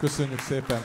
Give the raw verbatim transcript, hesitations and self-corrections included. Köszönjük szépen!